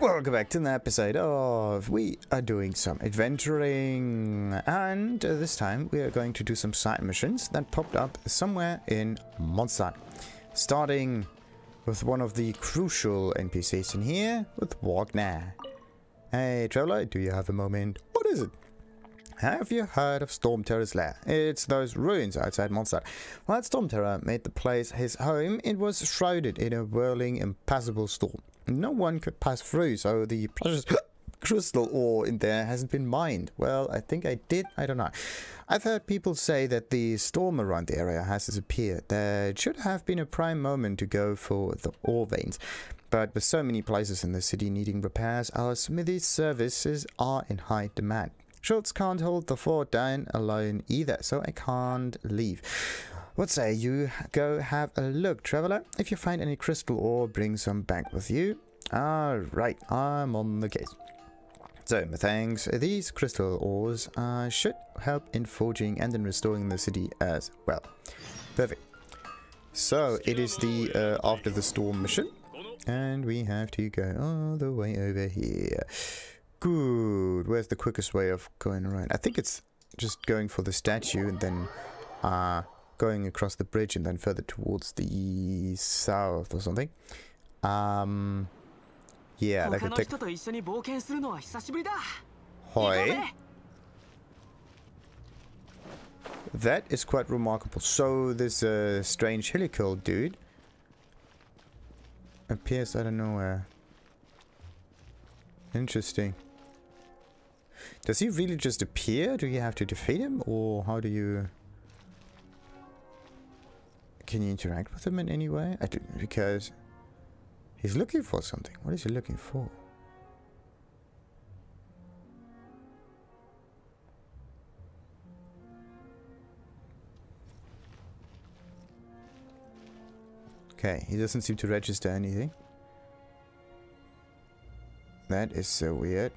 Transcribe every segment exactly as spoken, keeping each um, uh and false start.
Welcome back to another episode of we are doing some adventuring, and uh, this time we are going to do some side missions that popped up somewhere in Mondstadt, starting with one of the crucial N P Cs in here, with Wagner. Hey traveler, do you have a moment? What is it? Have you heard of Stormterror's Lair? It's those ruins outside Mondstadt. While Stormterror made the place his home, it was shrouded in a whirling, impassable storm. No one could pass through, so the precious crystal ore in there hasn't been mined. Well, I think I did. I don't know. I've heard people say that the storm around the area has disappeared. There should have been a prime moment to go for the ore veins. But with so many places in the city needing repairs, our smithy's services are in high demand. Schultz can't hold the fort down alone either, so I can't leave. What say you go have a look, traveler? If you find any crystal ore, bring some back with you. Alright, I'm on the case. So, thanks. These crystal ores uh, should help in forging and in restoring the city as well. Perfect. So, it is the uh, after the storm mission. And we have to go all the way over here. Good. Where's the quickest way of going around? I think it's just going for the statue and then uh, going across the bridge and then further towards the south or something. Um, yeah, like a tick. Hoi. That is quite remarkable. So there's a strange Hilichurl dude. Appears out of nowhere. Interesting. Does he really just appear? Do you have to defeat him, or how do you... Can you interact with him in any way? I don't know, because he's looking for something. What is he looking for? Okay, he doesn't seem to register anything. That is so weird.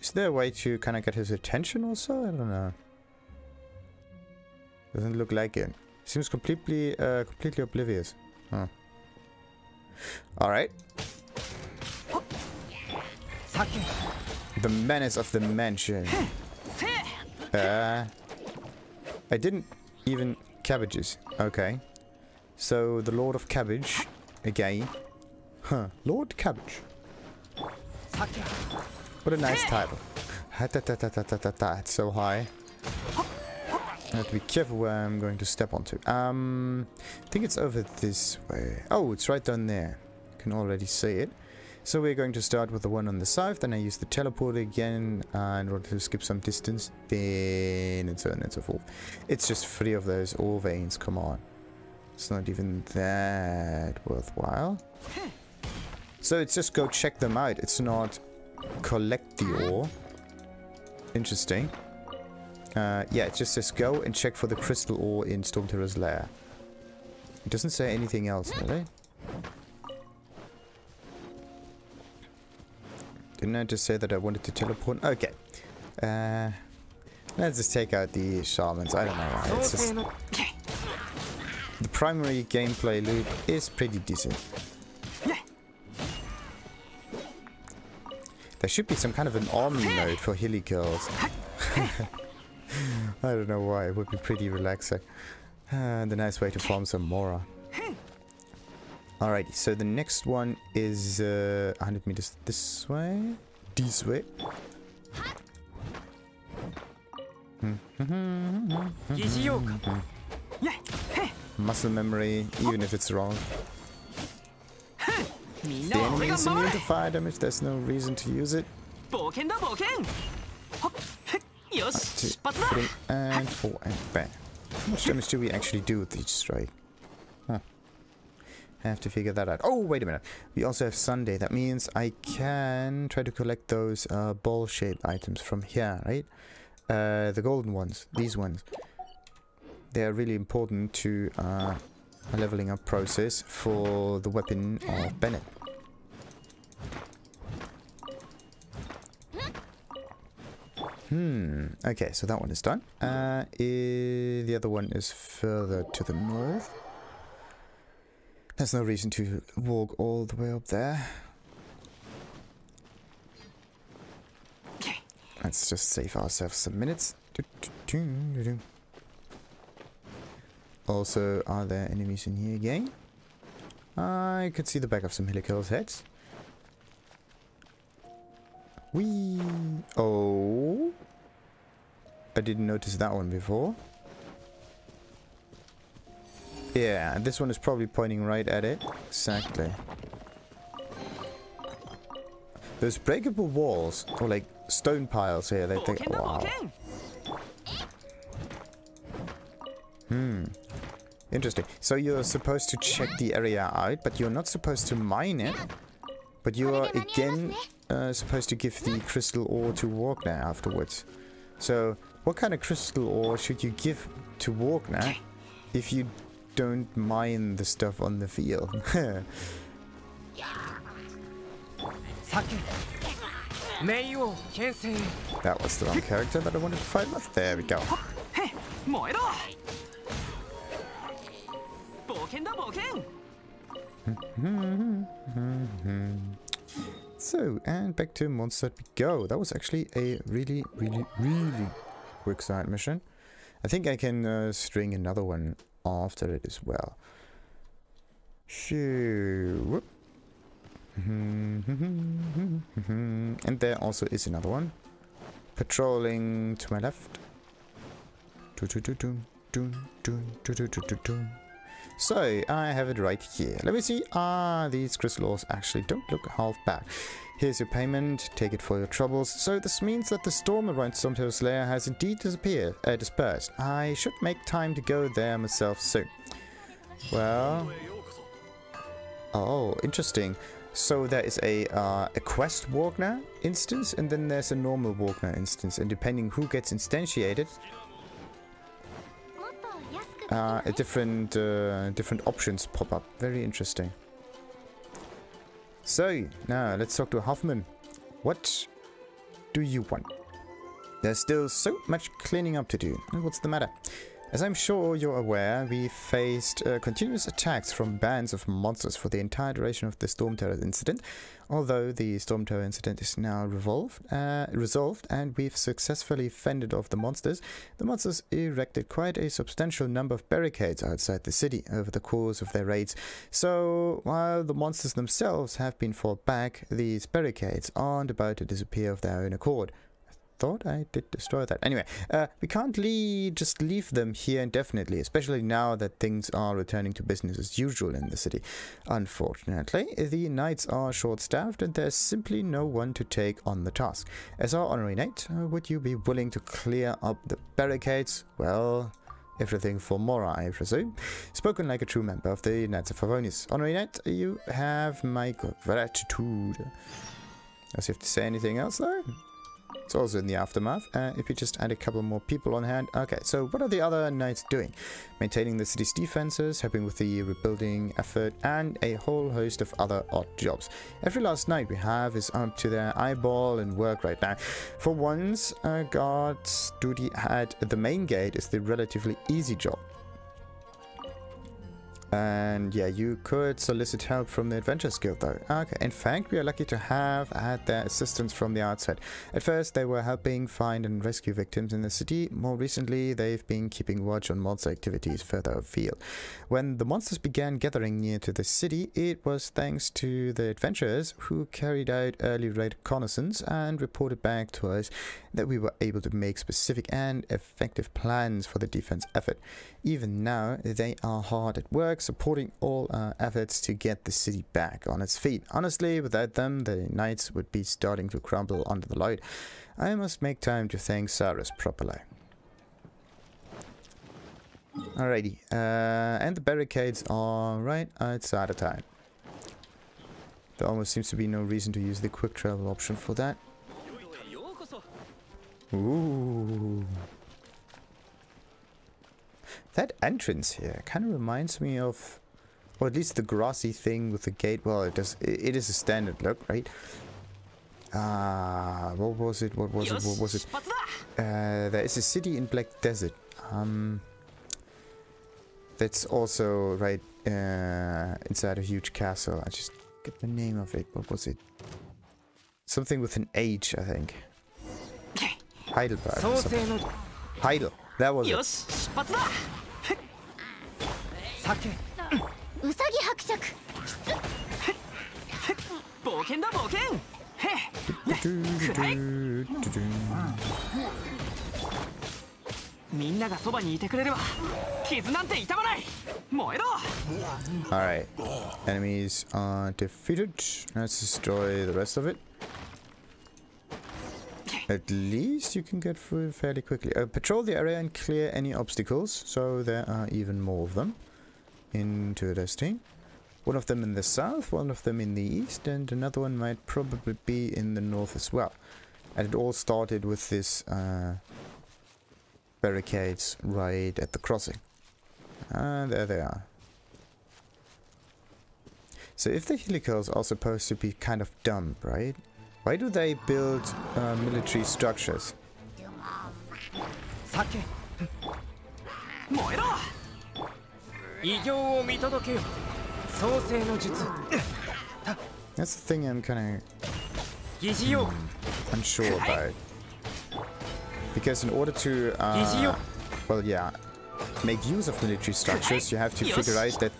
Is there a way to kind of get his attention also? I don't know. Doesn't look like it. Seems completely, uh, completely oblivious. Huh. All right. The menace of the mansion. Uh, I didn't even cabbages. Okay. So the Lord of Cabbage again. Huh. Lord Cabbage. What a nice title. It's so high. I have to be careful where I'm going to step onto. Um, I think it's over this way. Oh, it's right down there. You can already see it. So we're going to start with the one on the south. Then I use the teleport again uh, in order to skip some distance. Then and so on and so forth. It's just three of those ore veins. Come on. It's not even that worthwhile. So it's just go check them out. It's not collect the ore. Interesting. Uh, yeah, it just says go and check for the crystal ore in Stormterror's Lair. It doesn't say anything else, really. Didn't I just say that I wanted to teleport? Okay. Uh, let's just take out the shamans. I don't know why. It's just the primary gameplay loop is pretty decent. There should be some kind of an army mode for Hilichurls. I don't know why, it would be pretty relaxing. And a nice way to farm some Mora. Alrighty, so the next one is uh, one hundred meters this way. This way. Muscle memory, even if it's wrong. The enemy is immune to fire damage, there's no reason to use it. Three and four and back. How much damage do we actually do with each strike? Huh. Have to figure that out. Oh, wait a minute. We also have Sunday. That means I can try to collect those uh, ball-shaped items from here, right? Uh, the golden ones. These ones. They are really important to uh, a leveling up process for the weapon of Bennett. Hmm, okay, so that one is done. Uh, the other one is further to the north. There's no reason to walk all the way up there. Let's just save ourselves some minutes. Also, are there enemies in here again? I could see the back of some Hilichurl's heads. Whee! Oh! I didn't notice that one before. Yeah, this one is probably pointing right at it. Exactly. Those breakable walls, or like stone piles here, they think, wow. Hmm. Interesting. So you're supposed to check the area out, but you're not supposed to mine it. But you are again uh, supposed to give the crystal ore to Wagner afterwards. So what kind of crystal ore should you give to Wagner if you don't mine the stuff on the field? That was the wrong character that I wanted to fight with. There we go. So, and back to Mondstadt we go. That was actually a really, really, really quick side mission. I think I can uh, string another one after it as well. Shoo. And there also is another one. Patrolling to my left. So, I have it right here. Let me see. Ah, these crystal ores actually don't look half bad. Here's your payment. Take it for your troubles. So, this means that the storm around Stormterror's Lair has indeed disappeared, uh, dispersed. I should make time to go there myself soon. Well... Oh, interesting. So, there is a, uh, a quest Wagner instance, and then there's a normal Wagner instance. And depending who gets instantiated... Uh, a different uh, different options pop up. Very interesting. So now let's talk to Huffman. What do you want? There's still so much cleaning up to do. What's the matter? As I'm sure you're aware, we faced uh, continuous attacks from bands of monsters for the entire duration of the Stormterror incident. Although the Stormterror incident is now revolved, uh, resolved and we've successfully fended off the monsters, the monsters erected quite a substantial number of barricades outside the city over the course of their raids. So, while the monsters themselves have been fought back, these barricades aren't about to disappear of their own accord. Thought I did destroy that. Anyway, uh, we can't le just leave them here indefinitely, especially now that things are returning to business as usual in the city. Unfortunately, the knights are short-staffed and there's simply no one to take on the task. As our honorary knight, uh, would you be willing to clear up the barricades? Well, everything for Mora, I presume. Spoken like a true member of the Knights of Favonius. Honorary knight, you have my gratitude. Does he have to say anything else, though? It's also in the aftermath. Uh, if you just add a couple more people on hand. Okay, so what are the other knights doing? Maintaining the city's defenses, helping with the rebuilding effort, and a whole host of other odd jobs. Every last knight we have is up to their eyeball and work right now. For once, uh, guard's duty at the main gate is the relatively easy job. And yeah, you could solicit help from the Adventurers Guild though. Okay, in fact, we are lucky to have had their assistance from the outset. At first, they were helping find and rescue victims in the city. More recently, they've been keeping watch on monster activities further afield. When the monsters began gathering near to the city, it was thanks to the adventurers who carried out early raid reconnaissance and reported back to us that we were able to make specific and effective plans for the defense effort. Even now, they are hard at work, supporting all our efforts to get the city back on its feet. Honestly, without them, the knights would be starting to crumble under the load. I must make time to thank Cyrus properly. Alrighty, uh, and the barricades are right outside of town. There almost seems to be no reason to use the quick travel option for that. Ooh. That entrance here kind of reminds me of, or at least the grassy thing with the gate. Well, it does. It, it is a standard look, right? Ah, what was it? What was it? What was it? Uh, there is a city in Black Desert. Um, that's also right uh, inside a huge castle. I just get the name of it. What was it? Something with an H, I think. Heidelberg. Heidel. That was it. Alright. Enemies are defeated. Let's destroy the rest of it. At least you can get through fairly quickly. Uh, patrol the area and clear any obstacles. So there are even more of them. Into this team. One of them in the south, one of them in the east, and another one might probably be in the north as well. And it all started with this uh, barricades right at the crossing. And there they are. So if the Hilichurls are supposed to be kind of dumb, right? Why do they build uh, military structures? That's the thing I'm kind of mm, unsure about. Because in order to, uh, well, yeah, make use of military structures, you have to figure out that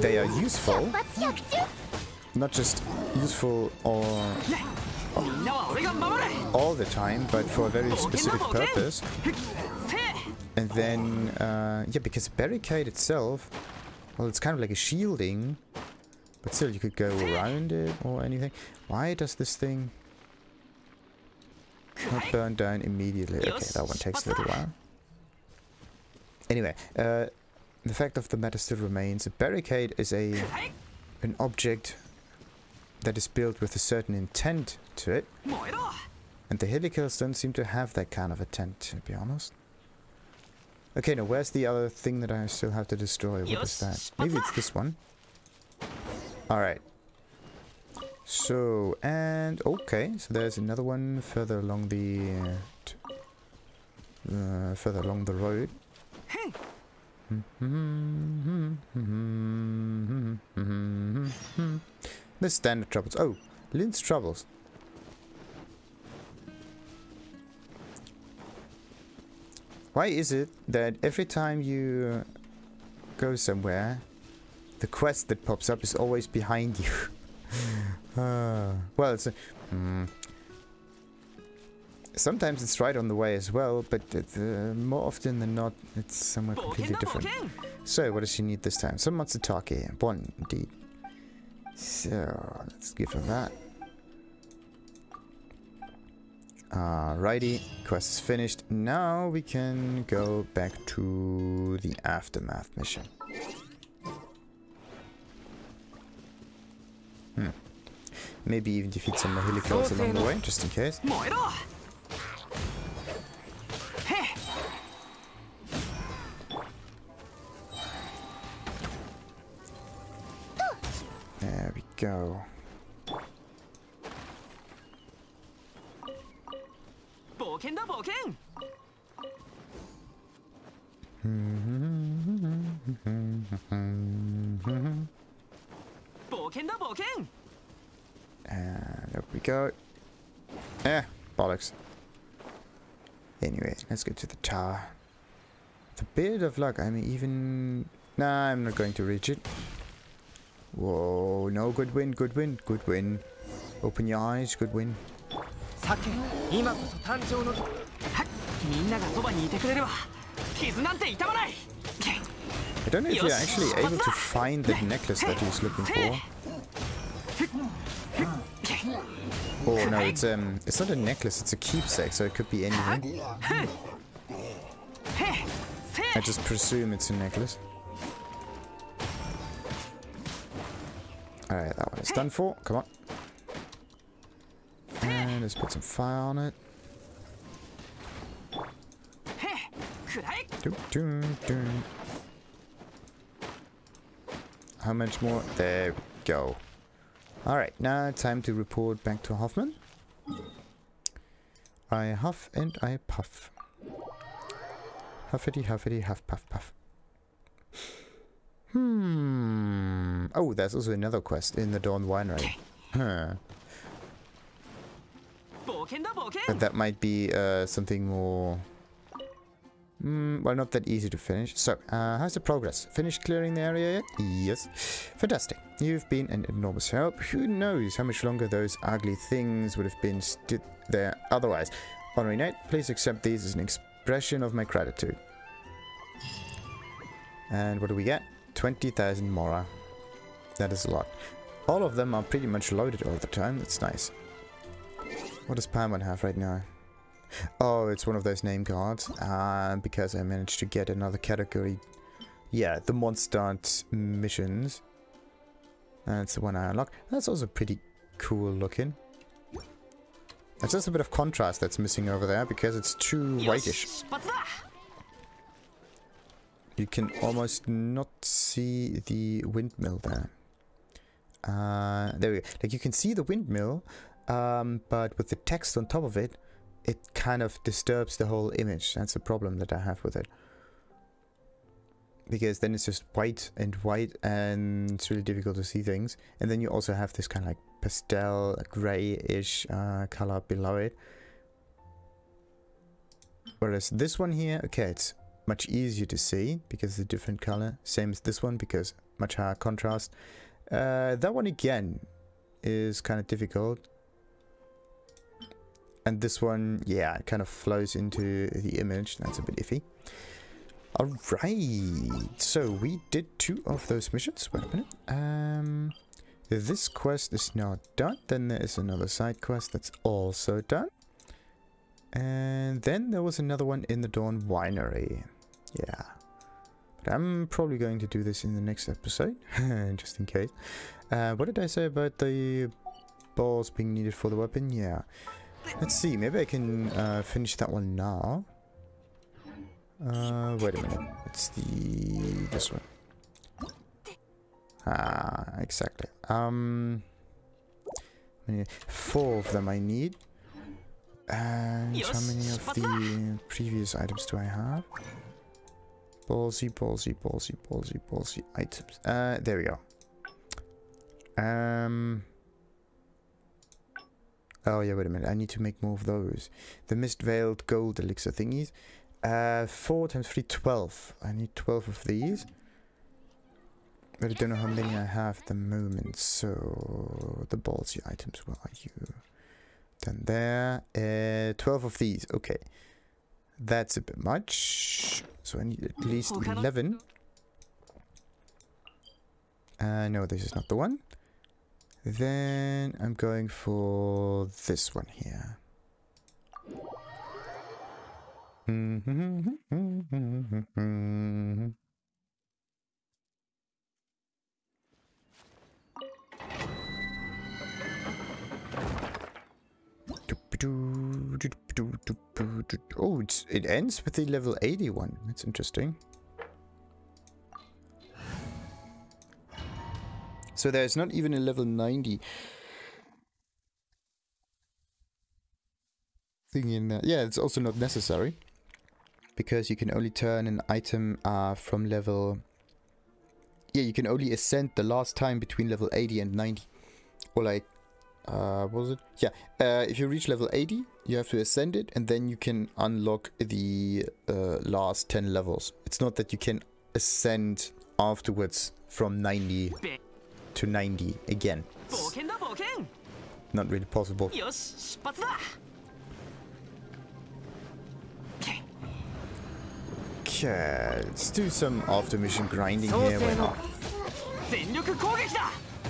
they are useful. Not just useful or, or all the time, but for a very specific purpose. And then, uh, yeah, because barricade itself, well, it's kind of like a shielding, but still you could go around it or anything. Why does this thing not burn down immediately? Okay, that one takes a little while. Anyway, uh, the fact of the matter still remains. A barricade is a an object that is built with a certain intent to it. And the Hilichurls don't seem to have that kind of intent, to be honest. Okay, now where's the other thing that I still have to destroy? What is that? Maybe it's this one. Alright. So, and... okay, so there's another one further along the... Uh, further along the road. The standard troubles. Oh, Lynn's troubles. Why is it that every time you go somewhere, the quest that pops up is always behind you? uh, well, it's a, mm, sometimes it's right on the way as well, but uh, more often than not, it's somewhere completely different. So, what does she need this time? Some Matsutake. One, indeed. So, let's give her that. Alrighty, quest is finished. Now we can go back to the aftermath mission. Hmm. Maybe even defeat some Hilichurls along the way, just in case. There we go. And up we go. Eh, bollocks. Anyway, let's go to the tower. With a bit of luck, I may even... nah, I'm not going to reach it. Whoa, no, good win, good win, good win. Open your eyes, good win. I don't know if you're actually able to find the necklace that he's looking for. Oh no, it's um, it's not a necklace, it's a keepsake, so it could be anything. I just presume it's a necklace. Alright, that one is done for. Come on. And let's put some fire on it. Doom, doom, doom. How much more? There we go. Alright, now time to report back to Huffman. I huff and I puff. Huffity, huffity, huff, puff, puff. Hmm. Oh, there's also another quest in the Dawn Winery. Huh. But that might be uh, something more... Mm, well, not that easy to finish. So, uh, how's the progress? Finished clearing the area yet? Yes. Fantastic. You've been an enormous help. Who knows how much longer those ugly things would have been stood there otherwise. Honorary Knight, please accept these as an expression of my gratitude. And what do we get? twenty thousand Mora. That is a lot. All of them are pretty much loaded all the time. That's nice. What does Paimon have right now? Oh, it's one of those name cards. Uh, because I managed to get another category. Yeah, the Mondstadt missions. That's the one I unlock. That's also pretty cool looking. That's just a bit of contrast that's missing over there because it's too whitish. You can almost not see the windmill there. Uh, there we go. Like, you can see the windmill, um, but with the text on top of it, it kind of disturbs the whole image. That's the problem that I have with it. Because then it's just white and white, and it's really difficult to see things. And then you also have this kind of like pastel, grayish uh, color below it. Whereas this one here, okay, it's much easier to see because it's a different color. Same as this one because much higher contrast. Uh, that one again is kind of difficult. And this one, yeah, it kind of flows into the image. That's a bit iffy. Alright. So we did two of those missions. Wait a minute. Um, this quest is now done. Then there is another side quest that's also done. And then there was another one in the Dawn Winery. Yeah. But I'm probably going to do this in the next episode. Just in case. Uh, what did I say about the balls being needed for the weapon? Yeah. Let's see, maybe I can uh, finish that one now. Uh, wait a minute. It's the... this one. Ah, exactly. Um, four of them I need. And how many of the previous items do I have? Ballsy, ballsy, ballsy, ballsy, ballsy items. Uh, there we go. Um... Oh yeah, wait a minute, I need to make more of those. The mist-veiled gold elixir thingies. Uh, four times three, twelve. I need twelve of these. But I don't know how many I have at the moment, so... The ballsy items, where are you? Then there. Uh, twelve of these, okay. That's a bit much. So I need at least eleven. Uh, no, this is not the one. Then I'm going for this one here. Oh, it's, it ends with the level eighty-one. That's interesting. So there's not even a level ninety thing in there. Yeah, it's also not necessary. Because you can only turn an item uh, from level... Yeah, you can only ascend the last time between level eighty and ninety. Or like... Uh, what was it? Yeah, uh, if you reach level eighty, you have to ascend it. And then you can unlock the uh, last ten levels. It's not that you can ascend afterwards from ninety... to ninety again. Not really possible. Okay, let's do some after mission grinding here. Why not?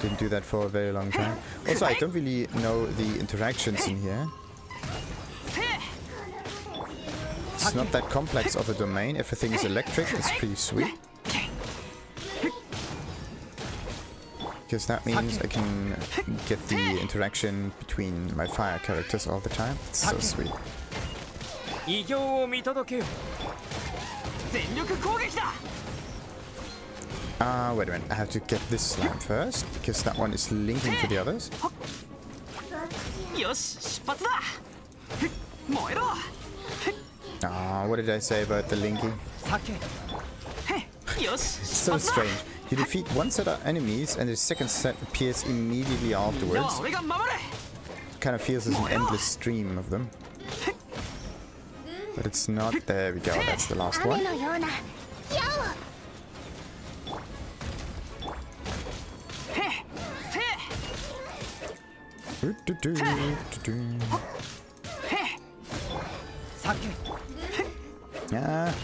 Didn't do that for a very long time. Also, I don't really know the interactions in here. It's not that complex of a domain. Everything is electric. It's pretty sweet. Because that means I can get the interaction between my fire characters all the time. It's so sweet. Ah, uh, wait a minute. I have to get this slime first, because that one is linking to the others. Ah, uh, what did I say about the linking? So strange. You defeat one set of enemies and the second set appears immediately afterwards. It kind of feels as an endless stream of them. But it's not. There we go, that's the last one. Yeah.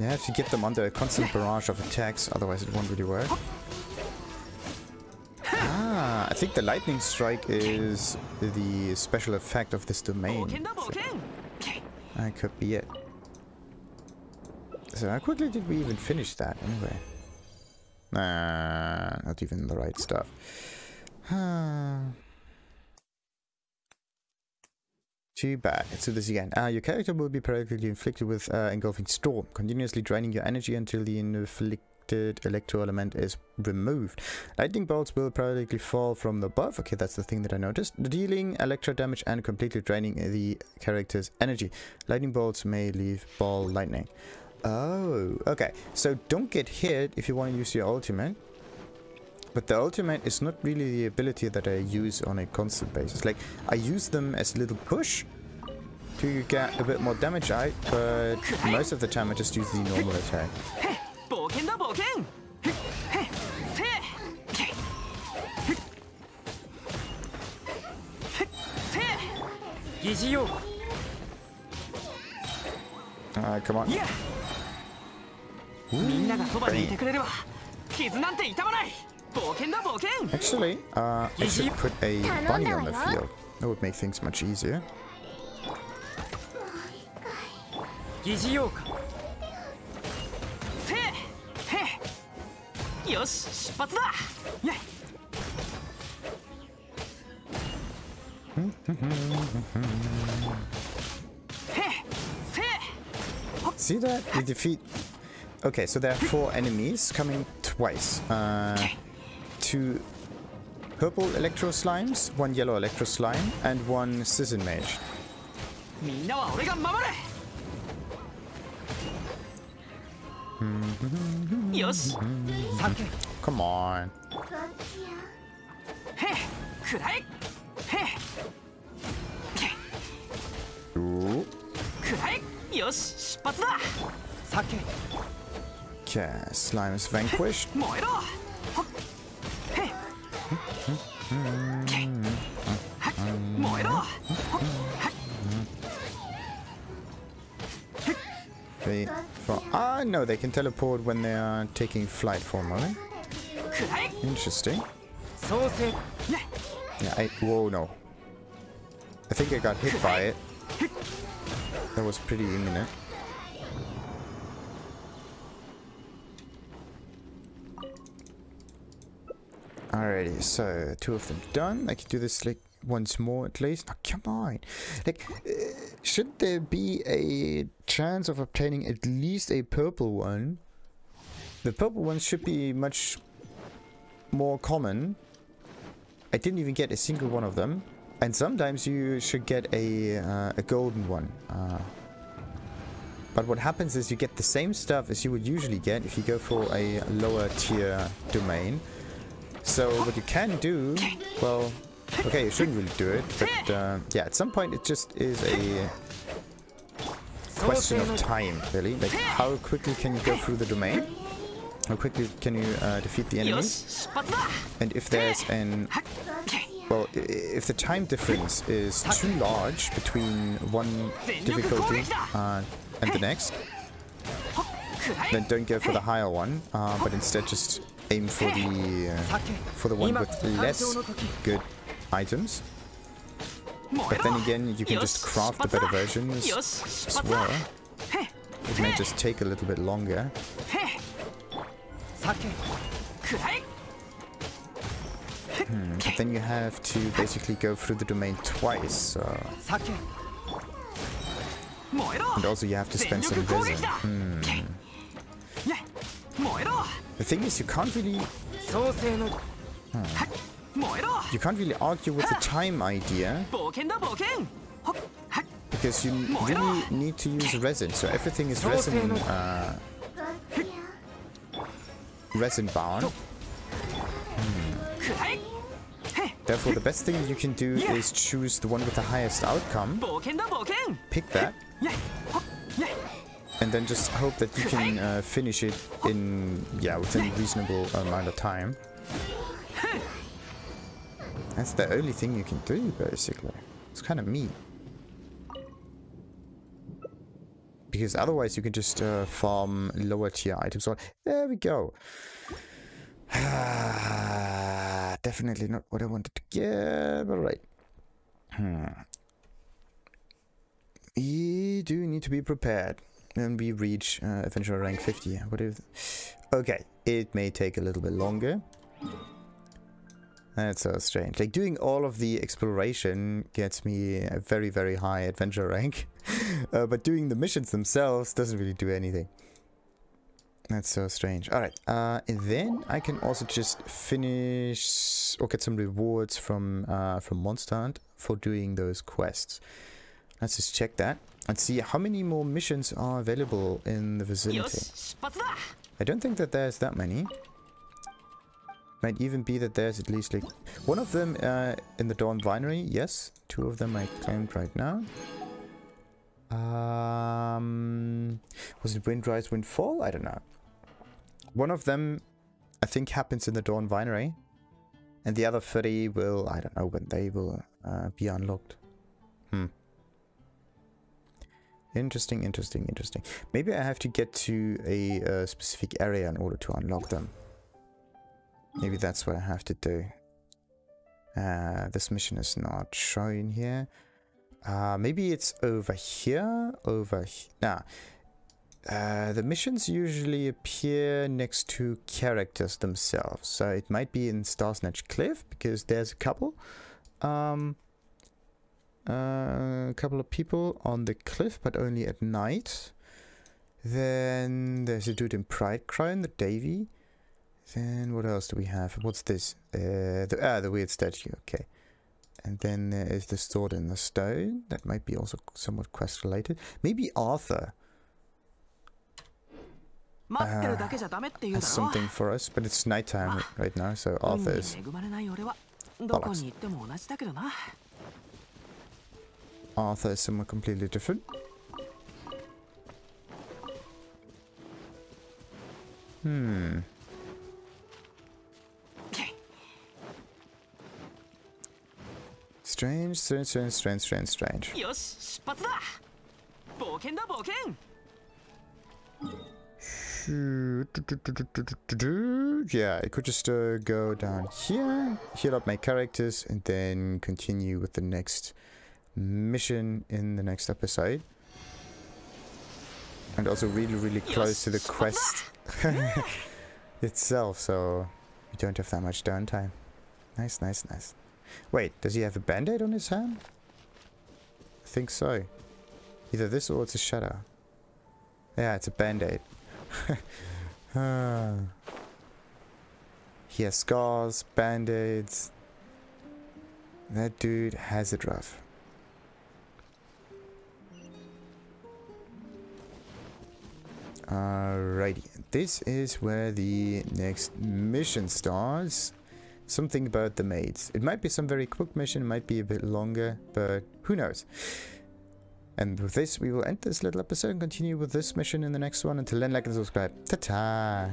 You have to get them under a constant barrage of attacks, otherwise it won't really work. Ah, I think the lightning strike is the special effect of this domain. So that could be it. So how quickly did we even finish that anyway? Nah, not even the right stuff. Too bad. Let's do this again. Uh, your character will be periodically inflicted with uh, engulfing storm, continuously draining your energy until the inflicted electro element is removed. Lightning bolts will periodically fall from the above. Okay, that's the thing that I noticed. Dealing electro damage and completely draining the character's energy. Lightning bolts may leave ball lightning. Oh, okay. So don't get hit if you want to use your ultimate. But the ultimate is not really the ability that I use on a constant basis. Like, I use them as a little push to get a bit more damage out, but most of the time I just use the normal attack. Ah, uh, come on. Ooh, Actually, uh, I should put a bunny on the field. That would make things much easier. See that? We defeat... Okay, so there are four enemies coming twice. Uh... Two purple electro slimes, one yellow electro slime, and one season mage. Come on. Okay, slime is vanquished. They fall. Ah, no, they can teleport when they are taking flight formally. Interesting. Yeah, I, whoa, no. I think I got hit by it. That was pretty imminent. Alrighty, so two of them done. I can do this like once more at least. Oh, come on. Like, uh, should there be a chance of obtaining at least a purple one? The purple ones should be much more common. I didn't even get a single one of them. And sometimes you should get a, uh, a golden one. Uh, but what happens is you get the same stuff as you would usually get if you go for a lower tier domain. So what you can do, well, okay, you shouldn't really do it, but uh, yeah, at some point it just is a question of time, really. Like, how quickly can you go through the domain? How quickly can you uh, defeat the enemies? And if there's an, well, if the time difference is too large between one difficulty uh, and the next, then don't go for the higher one, uh, but instead just aim for the uh, for the one with less good items. But then again, you can just craft the better versions as well. It may just take a little bit longer. Hmm, but then you have to basically go through the domain twice. So. And also you have to spend some vision. Hmm. The thing is, you can't really... Hmm. You can't really argue with the time idea, because you really need to use resin, so everything is resin uh, resin barn. Hmm. Therefore, the best thing you can do is choose the one with the highest outcome. Pick that. And then just hope that you can uh, finish it in, yeah, within a reasonable amount of time. That's the only thing you can do, basically. It's kind of mean. Because otherwise you can just uh, farm lower tier items. There we go. Definitely not what I wanted to get, but right. Hmm. You do need to be prepared. When we reach uh, adventurer rank fifty. What if? Okay, it may take a little bit longer. That's so strange. Like, doing all of the exploration gets me a very, very high adventure rank. uh, but doing the missions themselves doesn't really do anything. That's so strange. Alright, uh, then I can also just finish or get some rewards from, uh, from Mondstadt for doing those quests. Let's just check that. Let's see how many more missions are available in the vicinity. I don't think that there's that many. Might even be that there's at least like one of them uh, in the Dawn Winery. Yes, two of them I claimed right now. Um, was it Windrise, Windfall? I don't know. One of them, I think, happens in the Dawn Winery, and the other three will, I don't know when they will uh, be unlocked. Hmm. Interesting, interesting, interesting. Maybe I have to get to a, a specific area in order to unlock them. Maybe that's what I have to do. Uh, this mission is not shown here. Uh, maybe it's over here, over here. Nah. Uh, the missions usually appear next to characters themselves. So it might be in Starsnatch Cliff, because there's a couple. Um, uh, a couple of people on the cliff, but only at night. Then there's a dude in Pride Crown, the Davy. Then what else do we have? What's this? Uh, the, ah, the weird statue. Okay. And then there is the sword in the stone. That might be also somewhat quest related. Maybe Arthur uh, has something for us. But it's nighttime right now, so Arthur is bollocks. Arthur is someone completely different. Hmm. Strange, strange, strange, strange, strange, strange. Yeah, I could just uh, go down here, heal up my characters, and then continue with the next mission in the next episode. And also really, really close to the quest itself, so we don't have that much downtime. Nice, nice, nice. Wait, does he have a band-aid on his hand? I think so. Either this or it's a shadow. Yeah, it's a band-aid. uh, he has scars, band-aids. That dude has it rough. Alrighty, this is where the next mission starts. Something about the maids. It might be some very quick mission, it might be a bit longer, but who knows. And with this, we will end this little episode and continue with this mission in the next one. Until then, like and subscribe. Ta-ta!